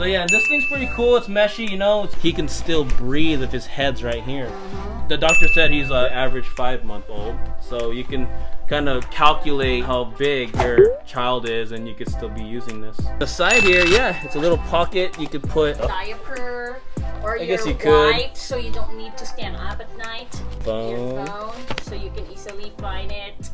So yeah, and this thing's pretty cool. It's meshy, you know. He can still breathe if his head's right here. The doctor said he's an average 5-month-old, so you can kind of calculate how big your child is and you could still be using this. The side here, yeah, it's a little pocket. You could put a diaper or your wipe so you don't need to stand up at night. Phone. Your phone, so you can easily find it.